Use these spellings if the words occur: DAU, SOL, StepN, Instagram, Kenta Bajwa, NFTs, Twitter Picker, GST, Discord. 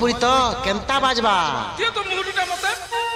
Sambalpuri to Kenta Bajwa.